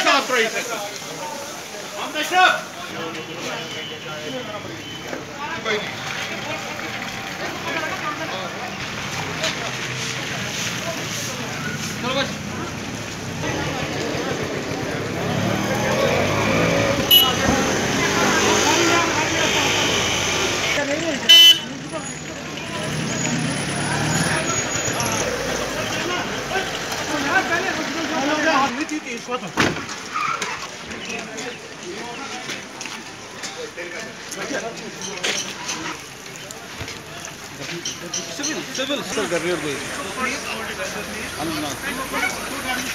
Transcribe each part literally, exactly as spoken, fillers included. concentration. Civil still the real way. I don't know.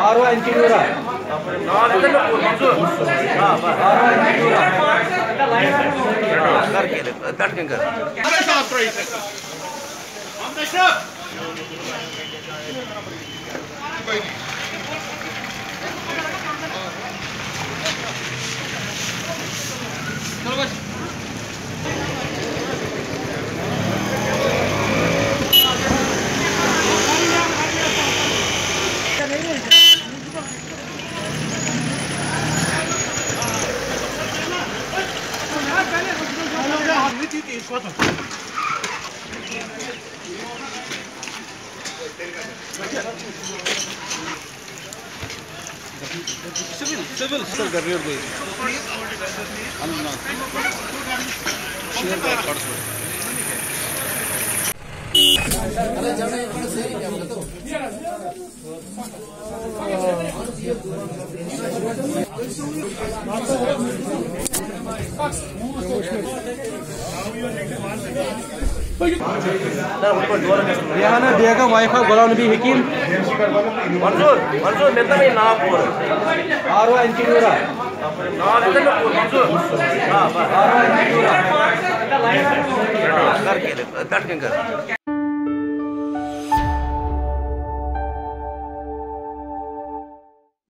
आरो interior है ना इधर में पूछो हां आरो इंटीरियर है कर के कट के कर अरे साफ रही है हम दशक चलो बस Civil, civil, still the real way. I don't know. Share the cards. आरो इंटीरियर है ना इधर में पूछो हां आरो इंटीरियर है कर के कट के कर